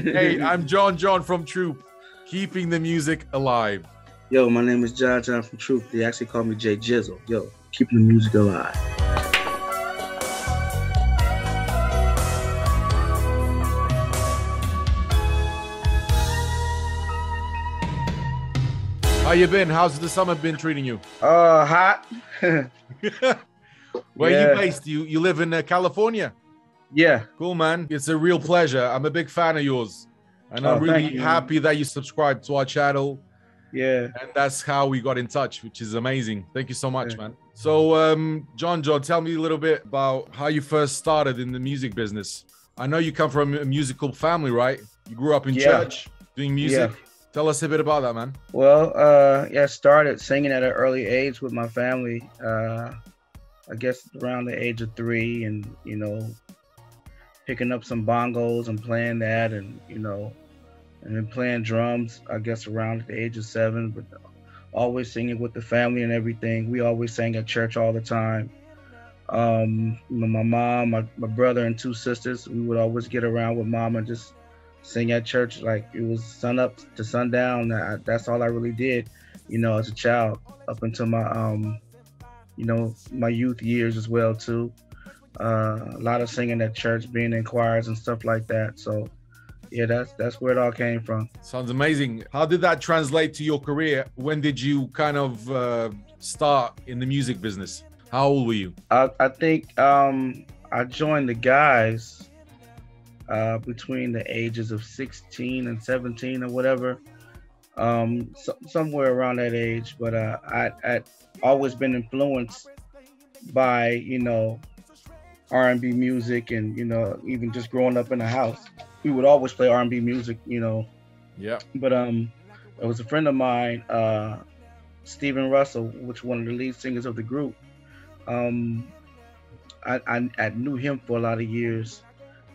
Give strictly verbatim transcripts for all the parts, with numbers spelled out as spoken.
Hey, I'm Jon Jon from Troop, keeping the music alive. Yo, my name is Jon Jon from Troop. They actually call me J Jizzle. Yo, keeping the music alive. How you been? How's the summer been treating you? Uh, hot. Where yeah. are you based? You you live in uh, California? Yeah. Cool, man. It's a real pleasure. I'm a big fan of yours. And oh, I'm really happy that you subscribed to our channel. Yeah. And that's how we got in touch, which is amazing. Thank you so much, yeah. man. So, um, Jon Jon, tell me a little bit about how you first started in the music business. I know you come from a musical family, right? You grew up in yeah. church doing music. Yeah. Tell us a bit about that, man. Well, uh, yeah, I started singing at an early age with my family. Uh, I guess around the age of three, and, you know, picking up some bongos and playing that, and, you know, and then playing drums, I guess around the age of seven, but always singing with the family and everything. We always sang at church all the time. Um, you know, my mom, my, my brother and two sisters, we would always get around with mom and just sing at church. Like, it was sun up to sundown. I, that's all I really did, you know, as a child, up until my, um, you know, my youth years as well too. Uh, a lot of singing at church, being in choirs and stuff like that. So yeah, that's that's where it all came from. Sounds amazing. How did that translate to your career? When did you kind of uh, start in the music business? How old were you? I, I think um, I joined the guys Uh, between the ages of sixteen and seventeen or whatever, um, so, somewhere around that age. But uh, I, I'd always been influenced by, you know, R and B music, and, you know, even just growing up in the house, we would always play R and B music, you know. Yeah. But um, there was a friend of mine, uh, Steven Russell, which one of the lead singers of the group. Um, I, I, I knew him for a lot of years,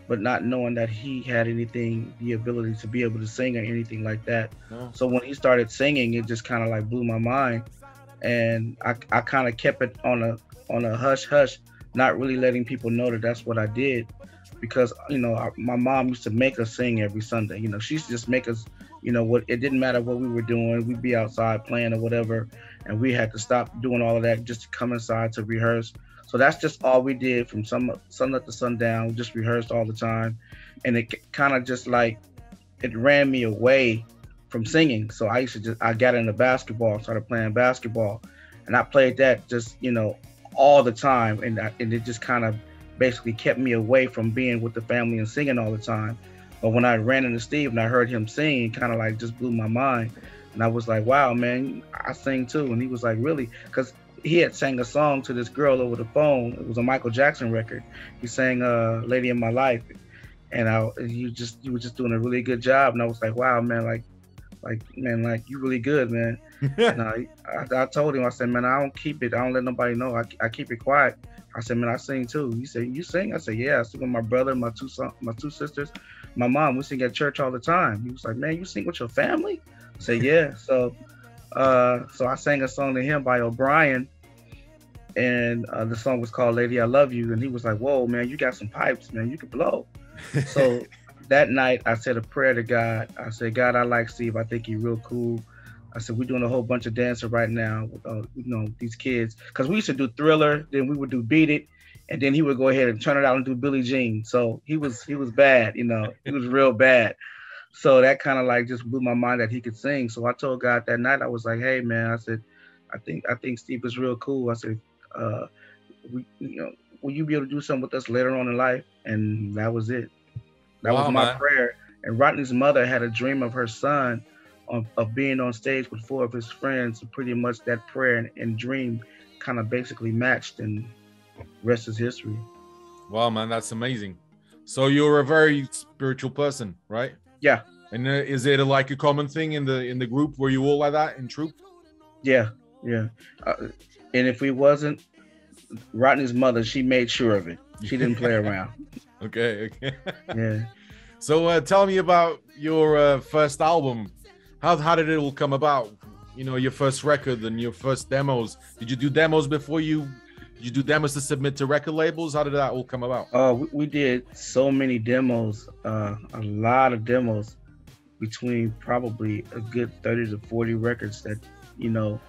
but not knowing that he had anything, the ability to be able to sing or anything like that. No. So when he started singing, it just kind of like blew my mind. And I, I kind of kept it on a on a hush hush, not really letting people know that that's what I did. Because, you know, I, my mom used to make us sing every Sunday. You know, she used to just make us, you know, what it didn't matter what we were doing. We'd be outside playing or whatever, and we had to stop doing all of that just to come inside to rehearse. So that's just all we did from sun up to sundown. We just rehearsed all the time. And it kind of just like, it ran me away from singing. So I used to just, I got into basketball, started playing basketball. And I played that just, you know, all the time. And, I, and it just kind of basically kept me away from being with the family and singing all the time. But when I ran into Steve and I heard him sing, it kind of like just blew my mind. And I was like, wow, man, I sing too. And he was like, really? Because he had sang a song to this girl over the phone. It was a Michael Jackson record. He sang uh, "Lady in My Life," and I, you just, you were just doing a really good job. And I was like, "Wow, man! Like, like, man, like, you really good, man." And I, I, I told him, I said, "Man, I don't keep it. I don't let nobody know. I, I keep it quiet." I said, "Man, I sing too." He said, "You sing?" I said, "Yeah, I sing with my brother, my two, son, my two sisters, my mom. We sing at church all the time." He was like, "Man, you sing with your family?" I said, "Yeah." So. Uh, so I sang a song to him by O'Brien, and uh, the song was called "Lady, I Love You." And he was like, whoa, man, you got some pipes, man. You can blow. So that night I said a prayer to God. I said, God, I like Steve. I think he's real cool. I said, we're doing a whole bunch of dancing right now, uh, you know, these kids. Because we used to do Thriller, then we would do Beat It. And then he would go ahead and turn it out and do Billie Jean. So he was, he was bad, you know, he was real bad. So that kind of like just blew my mind that he could sing. So I told God that night, I was like, hey, man, I said, I think I think Steve is real cool. I said, uh, we, you know, will you be able to do something with us later on in life? And that was it. That wow, was my man. prayer. And Rodney's mother had a dream of her son of, of being on stage with four of his friends. Pretty much that prayer and, and dream kind of basically matched, and rest is history. Wow, man, that's amazing. So you're a very spiritual person, right? Yeah. And uh, is it a, like a common thing in the in the group? Were you all like that in Troop? Yeah, yeah. Uh, and if we wasn't, Rodney's mother, she made sure of it. She didn't play around. Okay, okay. Yeah. So uh, tell me about your uh, first album. How how did it all come about? You know, your first record and your first demos. Did you do demos before you you do demos to submit to record labels? How did that all come about? Uh, we, we did so many demos, uh, a lot of demos between probably a good thirty to forty records that, you know,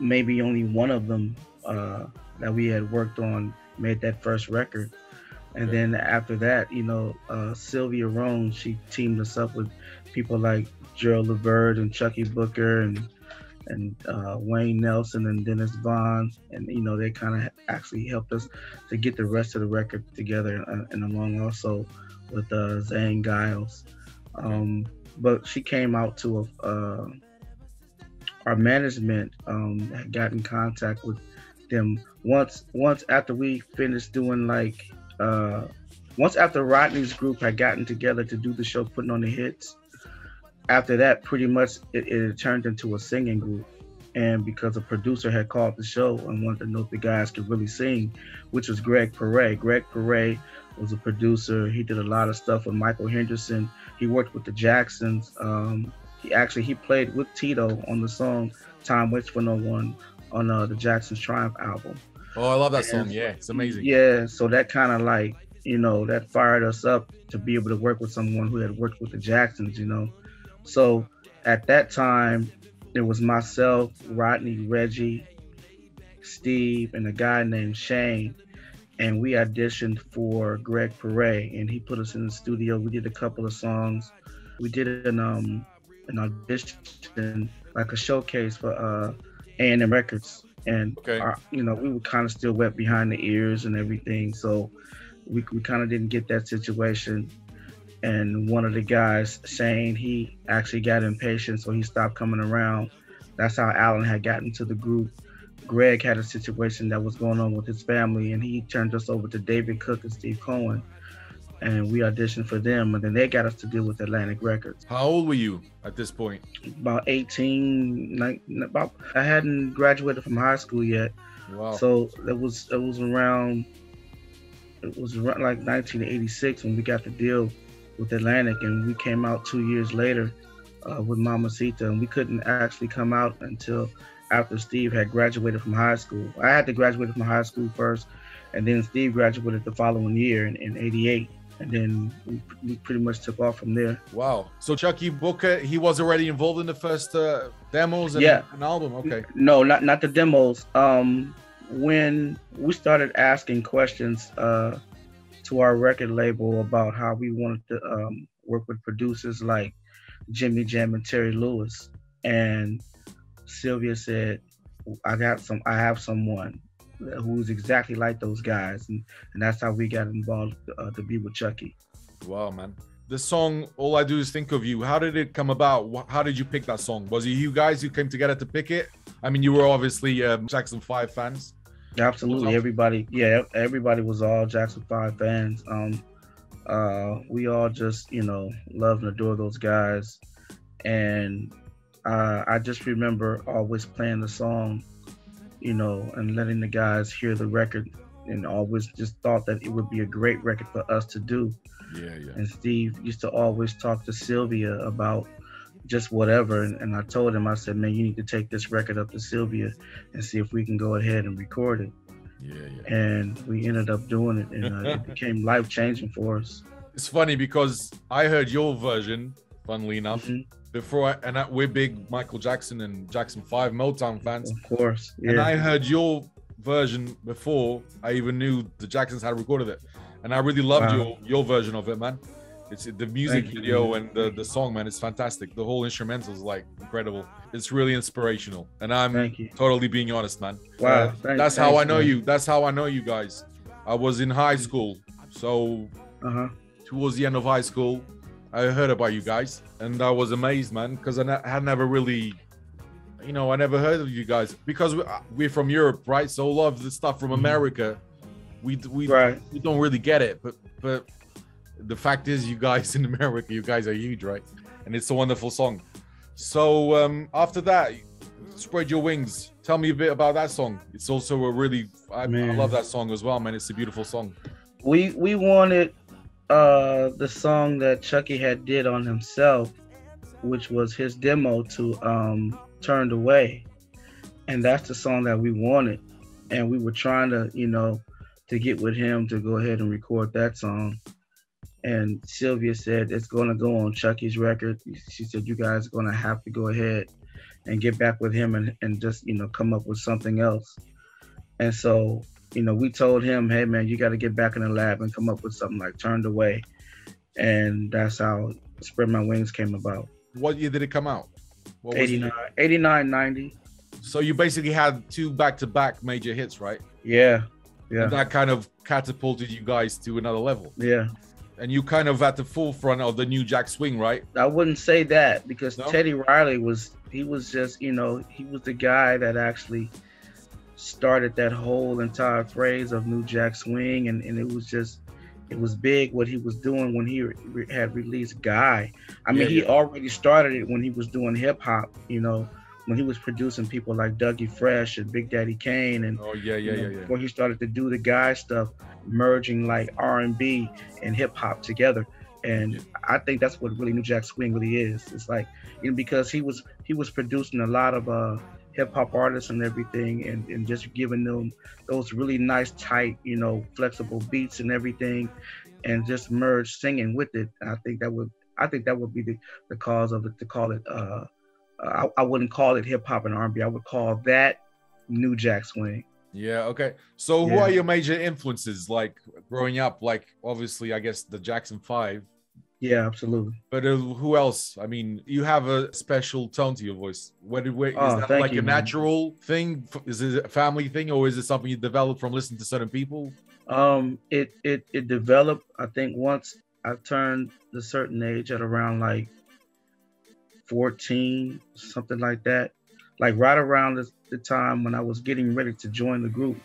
maybe only one of them uh, that we had worked on made that first record. And then after that, you know, uh, Sylvia Rhone, she teamed us up with people like Gerald LaVert and Chucky Booker and and uh, Wayne Nelson and Dennis Vaughn. And, you know, they kind of actually helped us to get the rest of the record together, uh, and along also with uh, Zane Giles. Um, but she came out to a, uh, our management um, had got in contact with them once, once after we finished doing like, Uh, once after Rodney's group had gotten together to do the show, Putting on the Hits, after that, pretty much it, it turned into a singing group. And because a producer had called the show and wanted to know if the guys could really sing, which was Greg Perret. Greg Perret was a producer. He did a lot of stuff with Michael Henderson. He worked with the Jacksons. Um, he actually, he played with Tito on the song Time Waits for No One on uh, the Jacksons Triumph album. Oh, I love that song. And, yeah, it's amazing. Yeah, so that kind of like, you know, that fired us up to be able to work with someone who had worked with the Jacksons, you know. So at that time, it was myself, Rodney, Reggie, Steve, and a guy named Shane. And we auditioned for Greg Perret, and he put us in the studio. We did a couple of songs. We did an, um, an audition, like a showcase for uh, A and M Records. And, okay. our, you know, we were kind of still wet behind the ears and everything. So we, we kind of didn't get that situation. And one of the guys, Shane, he actually got impatient, so he stopped coming around. That's how Alan had gotten to the group. Greg had a situation that was going on with his family, and he turned us over to David Cook and Steve Cohen. And we auditioned for them, and then they got us to deal with Atlantic Records. How old were you at this point? About eighteen, nineteen, about, I hadn't graduated from high school yet. Wow. So it was, it was around, it was around like nineteen eighty-six when we got the deal with Atlantic, and we came out two years later uh, with Mamacita, and we couldn't actually come out until after Steve had graduated from high school. I had to graduate from high school first, and then Steve graduated the following year in, in eighty-eight. And then we, we pretty much took off from there. Wow. So Chucky Booker, he was already involved in the first uh, demos and yeah. an album. Okay. No, not not the demos. Um, when we started asking questions uh, to our record label about how we wanted to um, work with producers like Jimmy Jam and Terry Lewis, and Sylvia said, "I got some. I have someone who's exactly like those guys," and, and that's how we got involved uh, to be with Chucky. Wow, man. The song All I Do Is Think of You, how did it come about? How did you pick that song? Was it you guys who came together to pick it? I mean, you were obviously um, Jackson five fans. Absolutely. Everybody, yeah, everybody was all Jackson five fans. Um, uh, we all just, you know, love and adore those guys. And uh, I just remember always playing the song, you know, and letting the guys hear the record, and always just thought that it would be a great record for us to do. Yeah, yeah. And Steve used to always talk to Sylvia about just whatever, and, and I told him, I said, man, you need to take this record up to Sylvia and see if we can go ahead and record it. Yeah, yeah. And we ended up doing it, and uh, it became life-changing for us. It's funny because I heard your version, funnily enough, mm-hmm. before I, and I, we're big Michael Jackson and Jackson five Motown fans, of course. Yeah. And I heard your version before I even knew the Jacksons had recorded it, and I really loved wow. your your version of it, man. It's the music Thank video you. and the the song, man. It's fantastic. The whole instrumental is like incredible. It's really inspirational, and I'm totally being honest, man. Wow, uh, thank, that's thank how you. I know you. That's how I know you guys. I was in high school, so uh-huh. towards the end of high school, I heard about you guys, and I was amazed, man, because I had never really, you know, I never heard of you guys, because we're from Europe, right? So a lot of the stuff from America, we we, right. we don't really get it. But but the fact is, you guys in America, you guys are huge, right? And it's a wonderful song. So um, after that, Spread Your Wings. Tell me a bit about that song. It's also a really, I, I love that song as well, man. It's a beautiful song. We we wanted uh the song that Chucky had did on himself, which was his demo to um Turned Away, and that's the song that we wanted. and we were trying to, you know, to get with him to go ahead and record that song. And Sylvia said, it's going to go on Chucky's record. She said, you guys are going to have to go ahead and get back with him and, and just, you know, come up with something else. And so, you know, we told him, hey, man, you got to get back in the lab and come up with something like Turned Away. And that's how Spread My Wings came about. What year did it come out? What eighty-nine, was it? eighty-nine, ninety. So you basically had two back-to-back major hits, right? Yeah, yeah. And that kind of catapulted you guys to another level. Yeah. And you kind of at the forefront of the new Jack Swing, right? I wouldn't say that, because no? Teddy Riley was, he was just, you know, he was the guy that actually started that whole entire phrase of new Jack Swing. And, and it was just, it was big what he was doing when he re had released Guy. I mean, yeah, he yeah. already started it when he was doing hip hop, you know, when he was producing people like Dougie Fresh and Big Daddy Kane. And oh, yeah, yeah, you know, yeah, yeah. Before he started to do the Guy stuff, merging like R and B and hip hop together. And yeah. I think that's what really New Jack Swing really is. It's like, you know, because he was he was producing a lot of uh, hip hop artists and everything, and, and just giving them those really nice, tight, you know, flexible beats and everything, and just merge singing with it. And I think that would I think that would be the, the cause of it, to call it. Uh, I, I wouldn't call it hip hop and R and B. I would call that New Jack Swing. Yeah. Okay. So, yeah. Who are your major influences? Like growing up, like obviously, I guess the Jackson five. Yeah, absolutely. But uh, who else? I mean, you have a special tone to your voice. Where did where oh, is that like you, a natural man. thing? Is it a family thing, or is it something you developed from listening to certain people? Um, it it it developed. I think once I turned a certain age, at around like fourteen, something like that. Like right around the, the time when I was getting ready to join the group,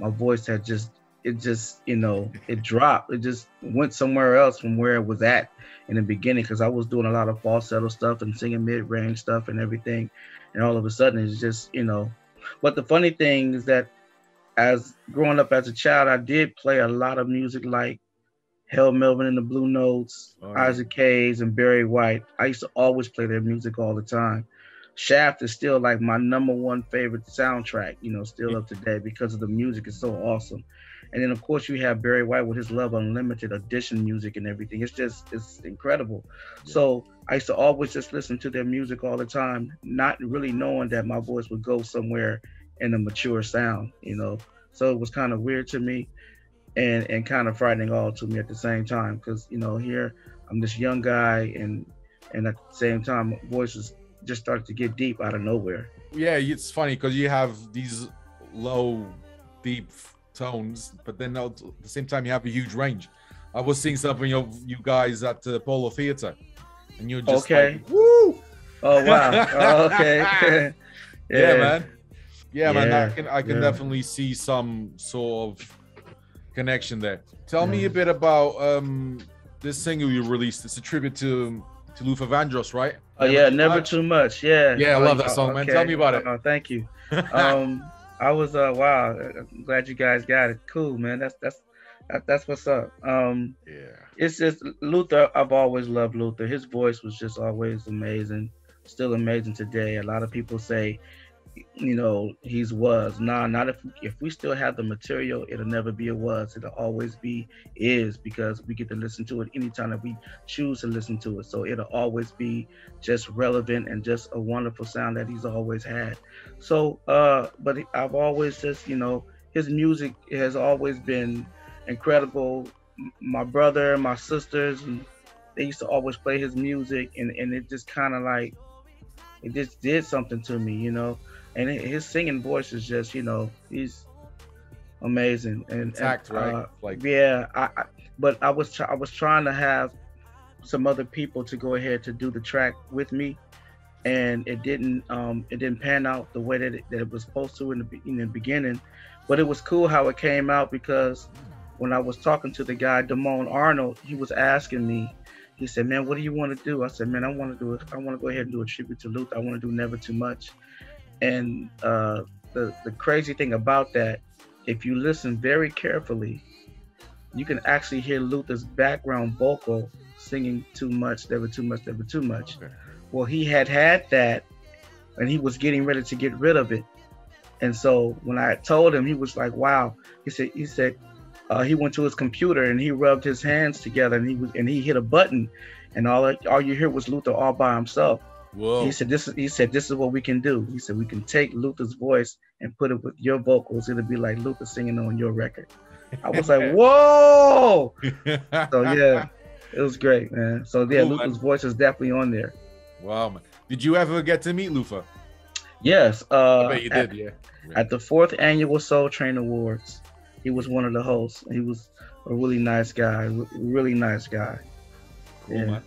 my voice had just. It just, you know, it dropped. It just went somewhere else from where it was at in the beginning, because I was doing a lot of falsetto stuff and singing mid-range stuff and everything. And all of a sudden, it's just, you know. But the funny thing is that as growing up as a child, I did play a lot of music like Hal Melvin and the Blue Notes, oh. Isaac Hayes and Barry White. I used to always play their music all the time. Shaft is still like my number one favorite soundtrack, you know, still up to date, because of the music is so awesome. And then, of course, you have Barry White with his Love Unlimited audition music and everything. It's just, it's incredible. Yeah. So I used to always just listen to their music all the time, not really knowing that my voice would go somewhere in a mature sound, you know. So it was kind of weird to me, and, and kind of frightening all to me at the same time, because, you know, here I'm this young guy, and, and at the same time, voices just started to get deep out of nowhere. Yeah, it's funny, because you have these low, deep tones, but then at the same time you have a huge range. I was seeing something of you guys at the Polo Theater, and you're just okay. Like, woo! Oh wow! Oh, okay. yeah. yeah, man. Yeah, yeah. man. I can I can yeah. definitely see some sort of connection there. Tell yeah. me a bit about um this single you released. It's a tribute to to Luther Vandross, right? Oh never yeah, too never much? too much. Yeah. Yeah, I love that song, oh, okay. man. Tell me about it. Oh, thank you. Um. I was uh wow, I'm glad you guys got it. Cool, man. That's that's that, that's what's up. Um, yeah. It's just Luther. I've always loved Luther. His voice was just always amazing, still amazing today. A lot of people say, you know, he's was. Nah, not if if we still have the material, it'll never be a was. It'll always be is, because we get to listen to it anytime that we choose to listen to it. So it'll always be just relevant and just a wonderful sound that he's always had. So, uh, but I've always just, you know, his music has always been incredible. My brother and my sisters, and they used to always play his music, and, and it just kind of like, it just did something to me, you know? And his singing voice is just, you know, he's amazing. And, intact, and, right? Uh, like, yeah, I, I, but I was, I was trying to have some other people to go ahead to do the track with me. And it didn't, um, it didn't pan out the way that it, that it was supposed to in the, in the beginning, but it was cool how it came out, because when I was talking to the guy Damone Arnold, he was asking me. He said, "Man, what do you want to do?" I said, "Man, I want to do it. I want to go ahead and do a tribute to Luther. I want to do Never Too Much." And uh, the the crazy thing about that, if you listen very carefully, you can actually hear Luther's background vocal singing "Too Much, Never Too Much, Never Too Much." Okay. Well, he had had that, and he was getting ready to get rid of it, And so when I told him, he was like, wow. He said, he said uh, he went to his computer and he rubbed his hands together and he was, and he hit a button, and all all you hear was Luther all by himself. Whoa. He said, this is, he said, this is what we can do. He said, we can take Luther's voice and put it with your vocals. It'll be like Luther singing on your record. I was like, whoa. So yeah, it was great, man. So yeah, cool, Luther's man. voice is definitely on there. Wow, man. Did you ever get to meet Luther? Yes. Uh, I bet you did, at, yeah. yeah. At the fourth annual Soul Train Awards, he was one of the hosts. He was a really nice guy, really nice guy. Cool, yeah. man.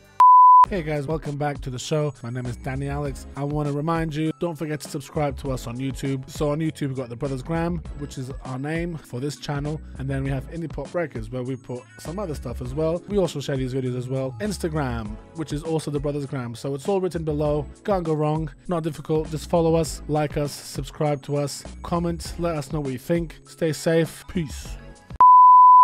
Hey guys, welcome back to the show. My name is Danny Alex. I want to remind you, don't forget to subscribe to us on YouTube. So on YouTube, we've got The Brothers Graham, which is our name for this channel. And then we have Indie Pop Records, where we put some other stuff as well. We also share these videos as well. Instagram, which is also The Brothers Graham. So it's all written below. Can't go wrong. Not difficult. Just follow us, like us, subscribe to us, comment, let us know what you think. Stay safe. Peace.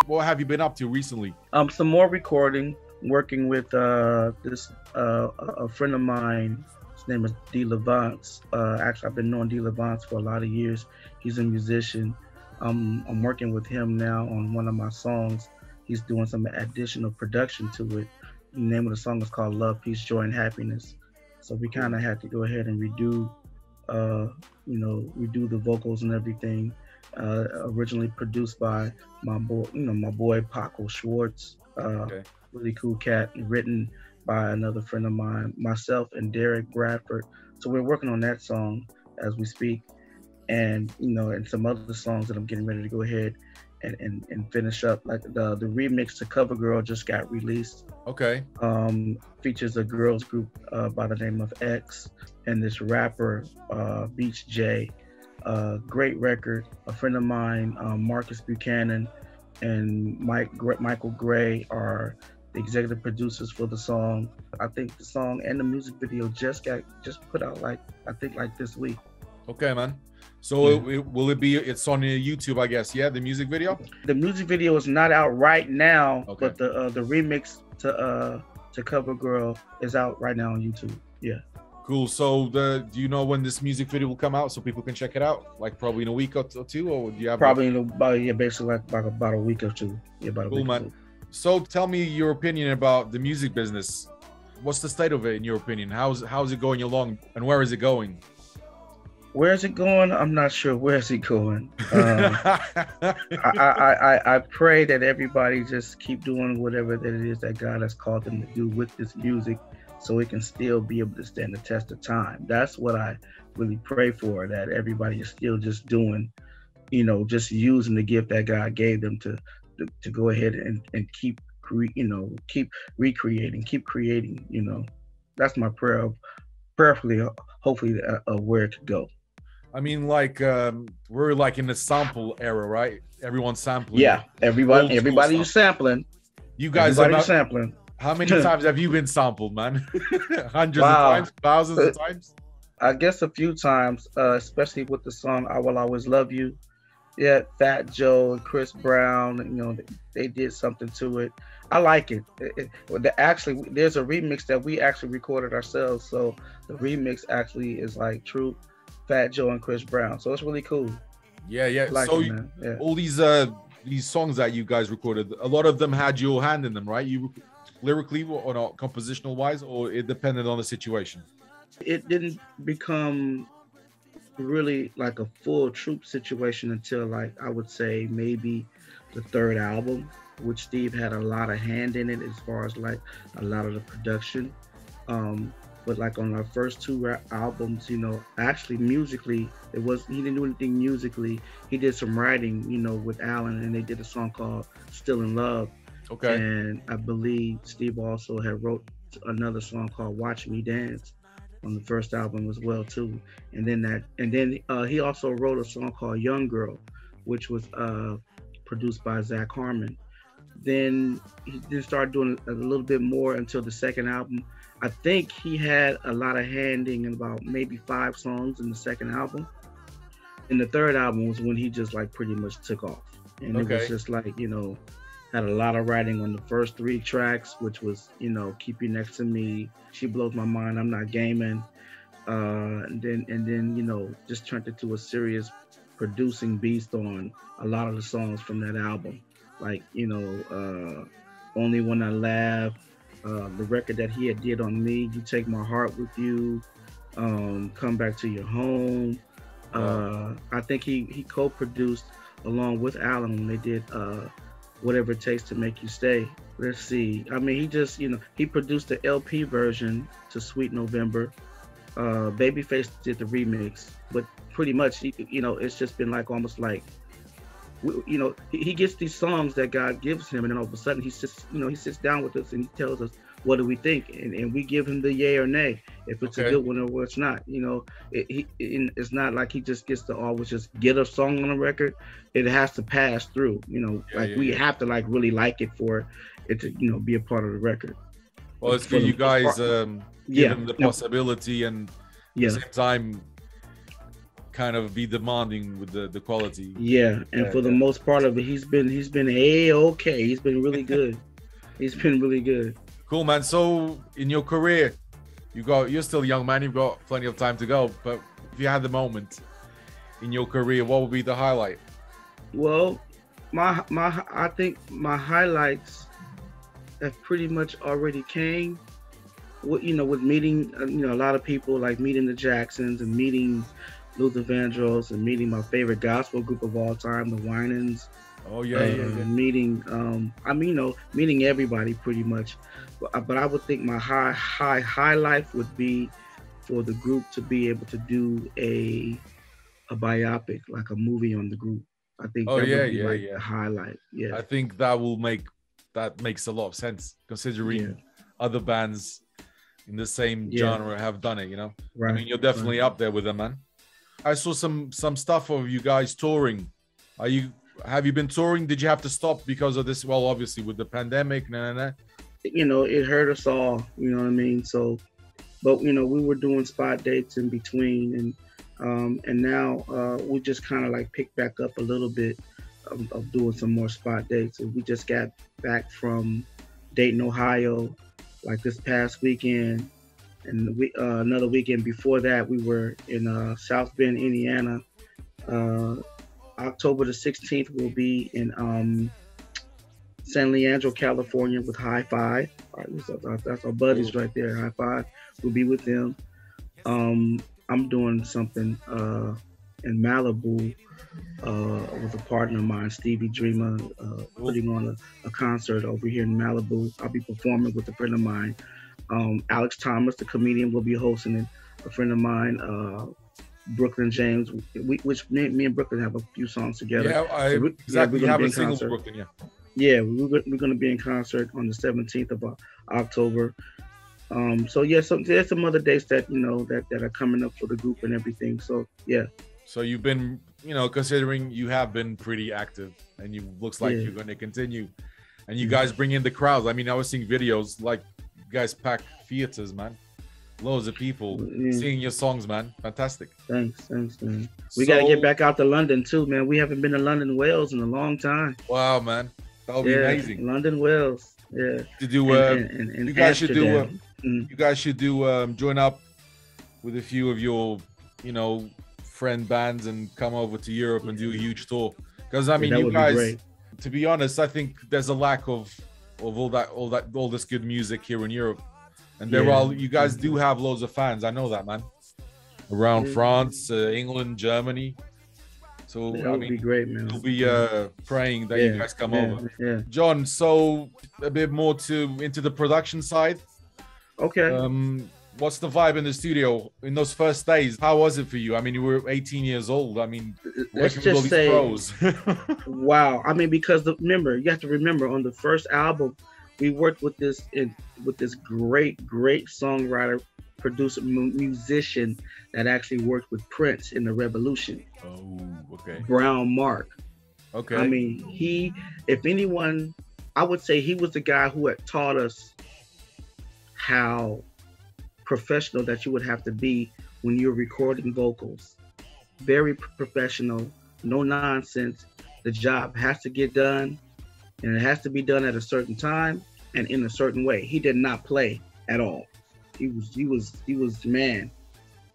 What have you been up to recently? Um, some more recording. Working with uh, this uh, a friend of mine, his name is D. Levance. Uh, actually, I've been knowing D. Levance for a lot of years. He's a musician. Um, I'm working with him now on one of my songs. He's doing some additional production to it. The name of the song is called Love, Peace, Joy, and Happiness. So we kind of had to go ahead and redo, uh, you know, redo the vocals and everything. Uh, originally produced by my boy, you know, my boy Paco Schwartz. Uh, okay. Really cool cat, written by another friend of mine, myself and Derek Bradford. So we're working on that song as we speak, and you know, and some other songs that I'm getting ready to go ahead and and, and finish up. Like the the remix to Cover Girl just got released. Okay. Um, features a girls group uh, by the name of X and this rapper uh, Beach J. Uh, great record. A friend of mine, um, Marcus Buchanan, and Mike Michael Gray are the executive producers for the song. I think the song and the music video just got just put out like I think like this week. Okay, man. So yeah. it, it, will it be? It's on YouTube, I guess. Yeah, the music video. The music video is not out right now, okay. but the uh, the remix to uh, to Cover Girl is out right now on YouTube. Yeah. Cool. So, the do you know when this music video will come out so people can check it out? Like probably in a week or two, or do you have probably in about yeah, basically like about, about a week or two. Yeah, about a cool, week. Cool, man. So tell me your opinion about the music business. What's the state of it in your opinion? How's how's it going along, and where is it going? Where is it going? I'm not sure. Where is it going? Um, I, I, I I pray that everybody just keep doing whatever that it is that God has called them to do with this music, so it can still be able to stand the test of time. That's what I really pray for, that everybody is still just doing, you know, just using the gift that God gave them to to, to go ahead and, and keep, you know, keep recreating, keep creating, you know. That's my prayer, prayerfully, hopefully, uh, uh, where it could go. I mean, like, um, we're like in the sample era, right? Everyone's sampling. Yeah, everybody, everybody's sampling. You guys are not sampling. How many times have you been sampled, man? Hundreds wow. of times, thousands of times? I guess a few times, uh, especially with the song I Will Always Love You. Yeah, Fat Joe and Chris Brown, you know, they did something to it. I like it. it, it the, actually, there's a remix that we actually recorded ourselves. So the remix actually is like Troop, Fat Joe, and Chris Brown. So it's really cool. Yeah, yeah. Like so it, you, yeah. all these uh, these songs that you guys recorded, a lot of them had your hand in them, right? You lyrically or not, compositional wise, or it depended on the situation? It didn't become really like a full Troop situation until, like, I would say maybe the third album, which Steve had a lot of hand in it as far as like a lot of the production. Um, but like on our first two albums, you know, actually musically, it was, he didn't do anything musically. He did some writing, you know, with Alan, and they did a song called Still in Love. Okay. And I believe Steve also had wrote another song called Watch Me Dance on the first album as well too. And then that, and then uh, he also wrote a song called Young Girl, which was uh, produced by Zach Harmon. Then he didn't start doing a little bit more until the second album. I think he had a lot of handing in about maybe five songs in the second album. And the third album was when he just like pretty much took off. And okay. it was just like, you know, had a lot of writing on the first three tracks, which was, you know, Keep You Next to Me, She Blows My Mind, I'm Not Gaming. Uh, and then, and then, you know, just turned into a serious producing beats on a lot of the songs from that album. Like, you know, uh, Only When I Laugh, uh, the record that he had did on me, You Take My Heart With You, um, Come Back to Your Home. Uh, I think he, he co-produced along with Alan when they did uh, Whatever It Takes to Make You Stay. Let's see. I mean, he just, you know, he produced the L P version to Sweet November. Uh, Babyface did the remix, but pretty much, you know, it's just been like almost like, you know, he gets these songs that God gives him, and then all of a sudden he sits, you know, he sits down with us and he tells us, what do we think? And, and we give him the yay or nay, if it's okay, a good one or it's not. You know, it, he, it, it's not like he just gets to always just get a song on a record. It has to pass through, you know, yeah, like yeah, we yeah. have to like really like it for it to, you know, be a part of the record. Well, it's for you guys um, give yeah. him the possibility and yeah. at the same time, kind of be demanding with the, the quality. Yeah, and yeah, for the yeah. most part of it, he's been he's been a-okay. He's been really good. He's been really good. Cool, man. So in your career, you got you're still young, man. You've got plenty of time to go. But if you had the moment in your career, what would be the highlight? Well, my my I think my highlights have pretty much already came. With, you know, with meeting you know a lot of people, like meeting the Jacksons and meeting Luther Vandross and meeting my favorite gospel group of all time, the Winans. Oh yeah, uh, yeah, yeah. Meeting, um, I mean, you know, meeting everybody pretty much. But, but I would think my high, high, high life would be for the group to be able to do a a biopic, like a movie on the group. I think. Oh that yeah, would be yeah, like yeah. The highlight. Yeah. I think that will make that makes a lot of sense considering yeah. other bands in the same yeah. genre have done it. You know, right. I mean, you're definitely right. up there with them, man. I saw some some stuff of you guys touring. Are you have you been touring? Did you have to stop because of this? Well, obviously with the pandemic, nah, nah, nah. You know, it hurt us all. You know what I mean? So, but you know, we were doing spot dates in between, and um, and now uh, we just kind of like picked back up a little bit of, of doing some more spot dates. And we just got back from Dayton, Ohio, like this past weekend. And we, uh, another weekend before that, we were in uh, South Bend, Indiana. Uh, October the sixteenth, we'll be in um, San Leandro, California with High Five. All right, that's our buddies right there, High Five. We'll be with them. Um, I'm doing something uh, in Malibu uh, with a partner of mine, Stevie Dreamer, uh, putting on a, a concert over here in Malibu. I'll be performing with a friend of mine. Um, Alex Thomas, the comedian, will be hosting it. A friend of mine, uh, Brooklyn James, we, which me, me and Brooklyn have a few songs together. Yeah, I so we, exactly yeah, have a single with Brooklyn, yeah. Yeah, we, we're, we're going to be in concert on the seventeenth of October. Um, so, yeah, so there's some other dates that, you know, that, that are coming up for the group and everything. So, yeah. So you've been, you know, considering you have been pretty active and you looks like yeah. you're going to continue. And you guys bring in the crowds. I mean, I was seeing videos like, guys pack theaters, man. Loads of people yeah. singing your songs, man. Fantastic. Thanks, thanks, man. We so, gotta get back out to London too, man. We haven't been to London, Wales in a long time. Wow, man, that would yeah, be amazing. London, Wales. Yeah. To do, uh, and, and, and you guys should do. Uh, mm. You guys should do. Um, join up with a few of your, you know, friend bands and come over to Europe and do a huge tour. Because I mean, yeah, you guys. Be to be honest, I think there's a lack of. Of all that, all that, all this good music here in Europe, and there yeah. are you guys do have loads of fans. I know that, man. Around yeah. France, uh, England, Germany. So that I would mean, be great, man. We'll be uh, praying that yeah. you guys come yeah. over. Yeah. Jon, so a bit more to into the production side. Okay. Um, what's the vibe in the studio in those first days? How was it for you? I mean, you were eighteen years old. I mean, let's just with all these say, pros. Wow. I mean, because the, remember, you have to remember on the first album, we worked with this in, with this great, great songwriter, producer, mu musician that actually worked with Prince in the Revolution. Oh, okay. Brown Mark. Okay. I mean, he, if anyone, I would say he was the guy who had taught us how professional that you would have to be when you're recording vocals. Very professional, no nonsense. The job has to get done and it has to be done at a certain time and in a certain way. He did not play at all. He was, he was, he was man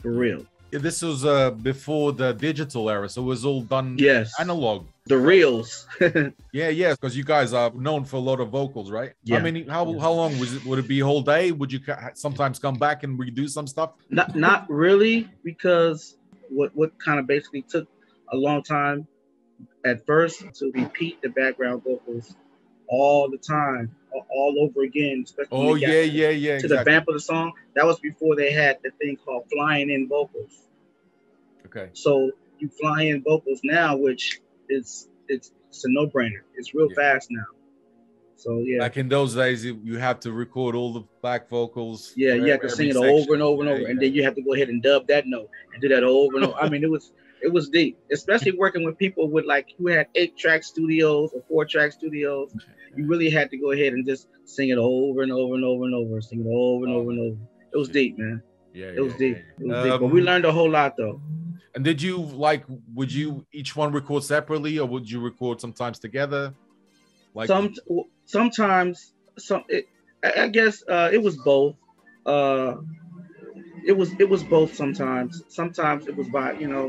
for real. this was uh, before the digital era, so it was all done yes. analog. The reels. yeah, yeah, because you guys are known for a lot of vocals, right? Yeah. I mean, how how long was it? Would it be a whole day? Would you sometimes come back and redo some stuff? Not not really, because what what kind of basically took a long time at first to repeat the background vocals all the time, all over again. Especially oh yeah, to, yeah, yeah. To exactly. the vamp of the song, that was before they had the thing called flying in vocals. Okay. So you fly in vocals now, which It's, it's it's a no-brainer. It's real yeah. fast now. So yeah. Like in those days, you have to record all the back vocals. Yeah, you have to sing it over and over and over, yeah, and yeah. then you have to go ahead and dub that note and do that over and over. I mean, it was it was deep, especially working with people with like who had eight-track studios or four-track studios. You really had to go ahead and just sing it over and over and over and over, sing it over and over and over. It was deep, man. Yeah, it was yeah, deep. Yeah. It was um, deep, but we learned a whole lot though. And did you like? Would you each one record separately, or would you record sometimes together? Like some, sometimes, some. It, I guess uh, it was both. Uh, it was it was both. Sometimes, sometimes it was by you know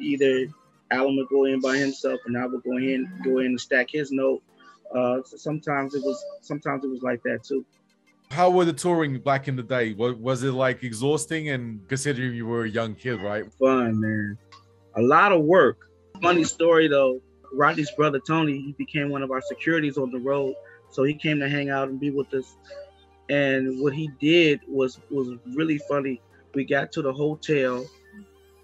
either Alan would go in by himself, and I would go in go in and stack his note. Uh, so sometimes it was sometimes it was like that too. How were the touring back in the day? Was it like exhausting? And considering you were a young kid, right? Fun, man. A lot of work. Funny story though, Rodney's brother, Tony, he became one of our securities on the road. So he came to hang out and be with us. And what he did was, was really funny. We got to the hotel.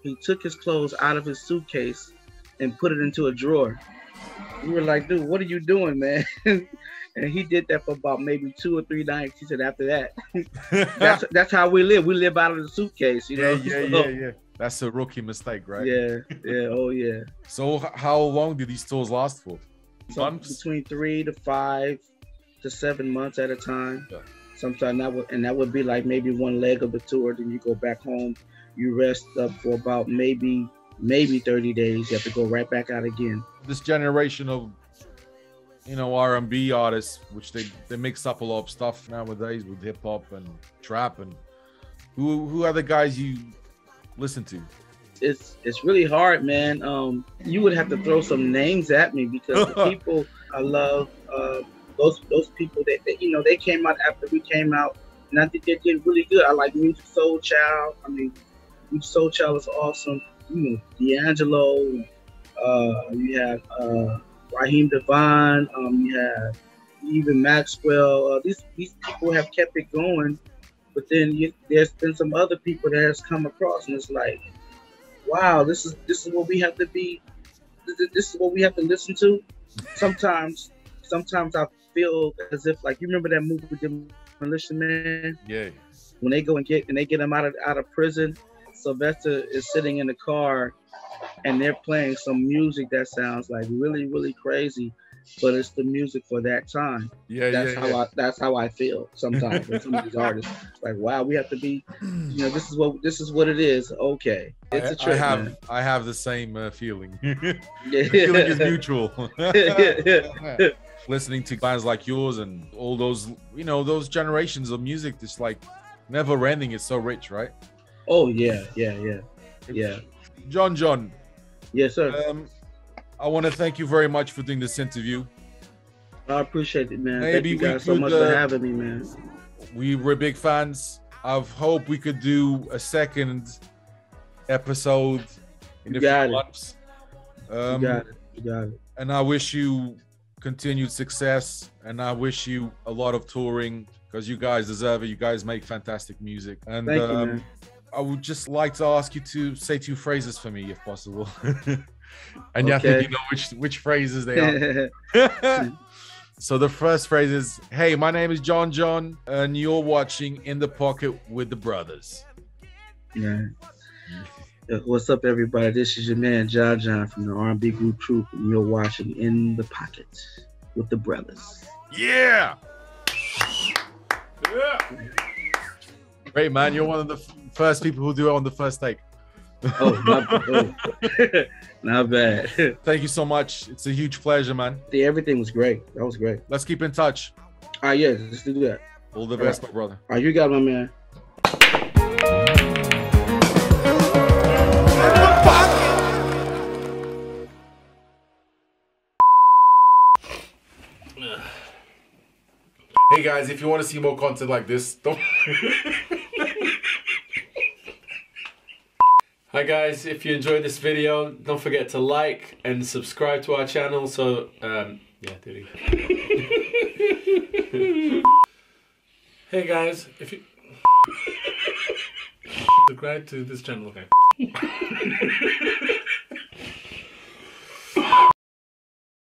He took his clothes out of his suitcase and put it into a drawer. We were like, dude, what are you doing, man? And he did that for about maybe two or three nights. He said, after that, that's that's how we live. We live out of the suitcase, you know? Yeah, yeah, yeah, yeah. That's a rookie mistake, right? Yeah, yeah, oh yeah. So how long did these tours last for? Months? Between three to five to seven months at a time. Yeah. Sometimes that would, and that would be like maybe one leg of the tour. Then you go back home, you rest up for about maybe, maybe thirty days. You have to go right back out again. This generation of you know, R and B artists, which they, they mix up a lot of stuff nowadays with hip hop and trap. And who who are the guys you listen to? It's it's really hard, man. Um, you would have to throw some names at me because the people I love, uh, those those people that, that you know they came out after we came out, and I think they did really good. I like Music Soul Child. I mean, Music Soul Child was awesome. You know, D'Angelo. Uh, you have. Uh, Raheem Devine, um, you have even Maxwell. Uh, these these people have kept it going, but then you, there's been some other people that has come across, and it's like, wow, this is this is what we have to be. This is what we have to listen to. Sometimes, sometimes I feel as if like you remember that movie with Demolition Man? Yeah. When they go and get and they get him out of out of prison, Sylvester is sitting in the car. And they're playing some music that sounds like really, really crazy, but it's the music for that time. Yeah, that's yeah, how yeah. I that's how I feel sometimes with some of these artists. It's like, wow, we have to be, you know, this is what this is what it is. Okay, it's I, a trick. I have man. I have the same uh, feeling. The feeling is mutual. Listening to bands like yours and all those, you know, those generations of music, that's like never ending. It's so rich, right? Oh yeah, yeah, yeah, yeah. Jon Jon. Yes, sir. Um, I want to thank you very much for doing this interview. I appreciate it, man. Maybe thank you guys could, so much uh, for having me, man. We were big fans. I hope we could do a second episode in a few months. Um, you got it. You got it. And I wish you continued success, and I wish you a lot of touring because you guys deserve it. You guys make fantastic music. And, thank um, you, man. I would just like to ask you to say two phrases for me, if possible. And okay. I think you know which which phrases they are. So the first phrase is, "Hey, my name is Jon Jon, and you're watching In the Pocket with the Brothers." Yeah. What's up, everybody? This is your man Jon Jon from the R and B group Troop, and you're watching In the Pocket with the Brothers. Yeah. Yeah. Great, man. You're one of the first people who do it on the first take. Oh, not, oh. Not bad. Thank you so much. It's a huge pleasure, man. The, everything was great. That was great. Let's keep in touch. All right, yes, let's do that. All the best, my brother. All right, you got it, my man. Hey guys, if you want to see more content like this, don't... Hi guys, if you enjoyed this video, don't forget to like and subscribe to our channel. So, um, yeah, do it. Hey guys, if you... subscribe to this channel, okay.